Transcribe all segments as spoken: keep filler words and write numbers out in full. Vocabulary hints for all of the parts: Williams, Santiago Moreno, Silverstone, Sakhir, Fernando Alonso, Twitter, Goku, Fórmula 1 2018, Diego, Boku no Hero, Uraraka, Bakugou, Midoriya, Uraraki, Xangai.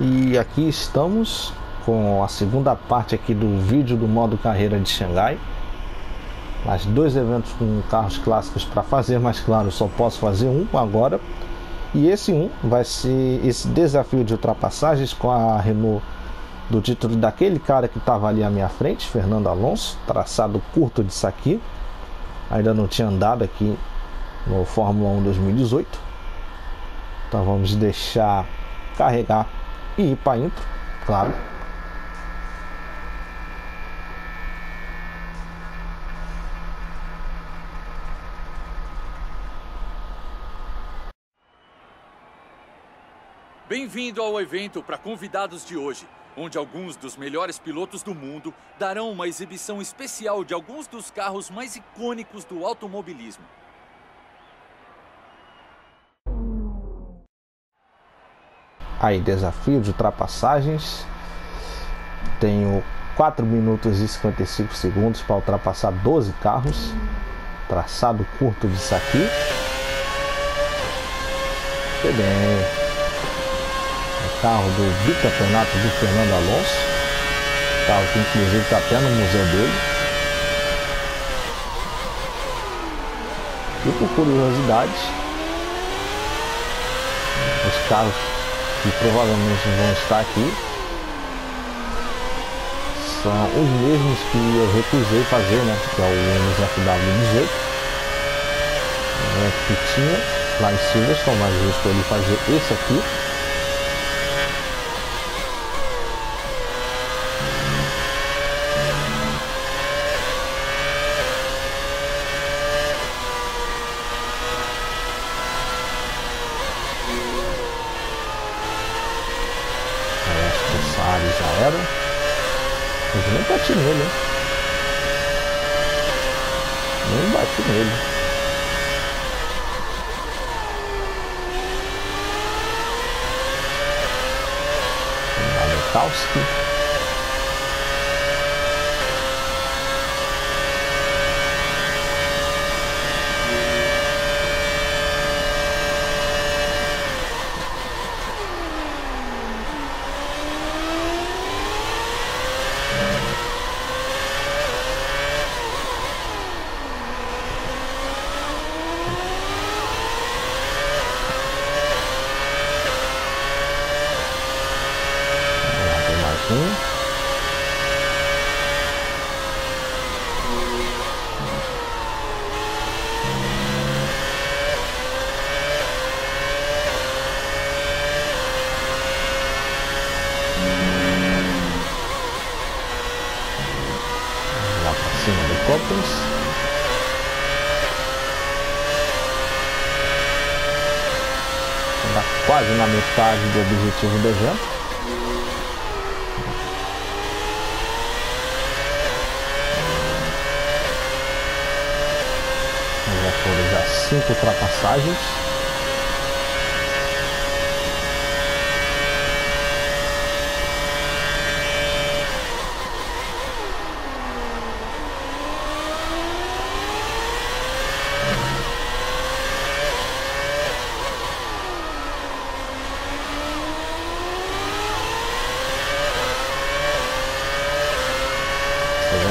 E aqui estamos com a segunda parte aqui do vídeo do modo carreira de Xangai. Mais dois eventos com carros clássicos para fazer, mas claro, só posso fazer um agora. E esse um vai ser esse desafio de ultrapassagens com a Renault do título daquele cara que estava ali à minha frente, Fernando Alonso, traçado curto de Sakhir. Ainda não tinha andado aqui no Fórmula um dois mil e dezoito. Então vamos deixar carregar e ir para a intro, claro. Bem-vindo ao evento para convidados de hoje, onde alguns dos melhores pilotos do mundo darão uma exibição especial de alguns dos carros mais icônicos do automobilismo. Aí, desafio de ultrapassagens. Tenho quatro minutos e cinquenta e cinco segundos para ultrapassar doze carros. Traçado curto de Sakhir. Tudo bem. O carro do bicampeonato do Fernando Alonso. O carro que inclusive está até no museu dele. E por curiosidade, os carros que provavelmente vão estar aqui são os mesmos que eu recusei fazer, né? Que é o M Z F W dezoito, né, que tinha lá em Silverstone, mas eu escolhi fazer esse aqui. Já era, mas nem bati nele, hein? Nem bati nele. Metalski. Está quase na metade do objetivo do evento. Já foram já cinco ultrapassagens.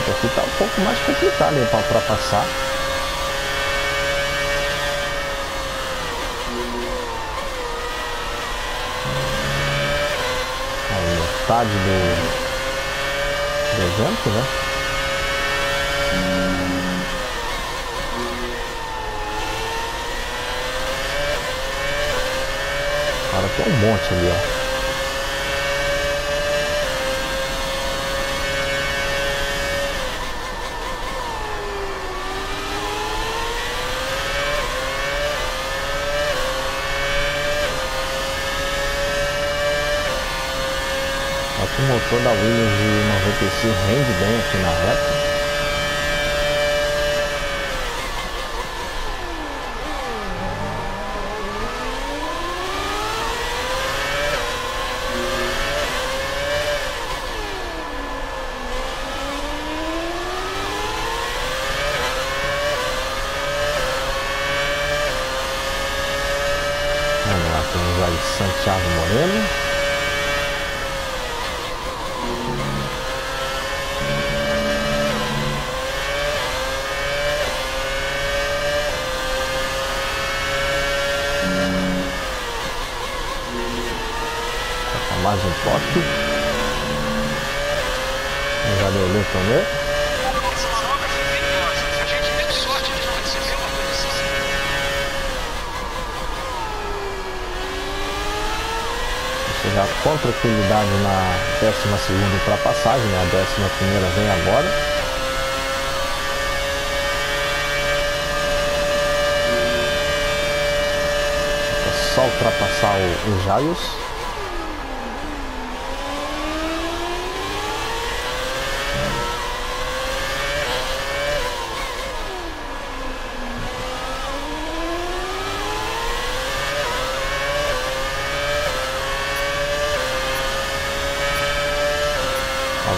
Aqui tá um pouco mais complicado para ultrapassar. Aí, metade do, do evento, né? Agora tem um monte ali, ó. O motor da Williams de noventa e seis rende bem aqui na reta. Vamos lá, temos aí Santiago Moreno. mais um toque. Já deu luz também. Essa manobra foi perigosa. A gente deu sorte de não receber uma posição. Ou seja, com tranquilidade na décima segunda ultrapassagem, né? A décima primeira vem agora. Só ultrapassar os Jaios.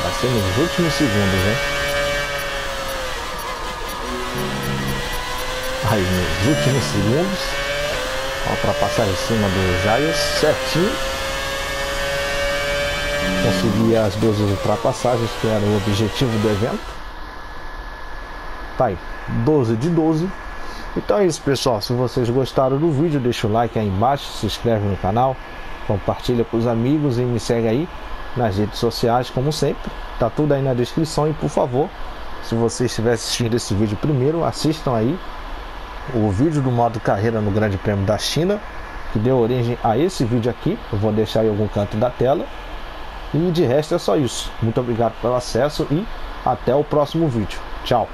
Vai ser nos últimos segundos, hein? Aí, nos últimos segundos. Ultrapassagem em cima do Jaios, certinho. Consegui as duas ultrapassagens, que era o objetivo do evento. Tá aí, doze de doze. Então é isso, pessoal. Se vocês gostaram do vídeo, deixa o like aí embaixo, se inscreve no canal, compartilha com os amigos e me segue aí nas redes sociais, como sempre. Tá tudo aí na descrição. E por favor, se você estiver assistindo esse vídeo primeiro, assistam aí o vídeo do modo carreira no Grande Prêmio da China, que deu origem a esse vídeo aqui. Eu vou deixar em algum canto da tela. E de resto é só isso. Muito obrigado pelo acesso e até o próximo vídeo. Tchau!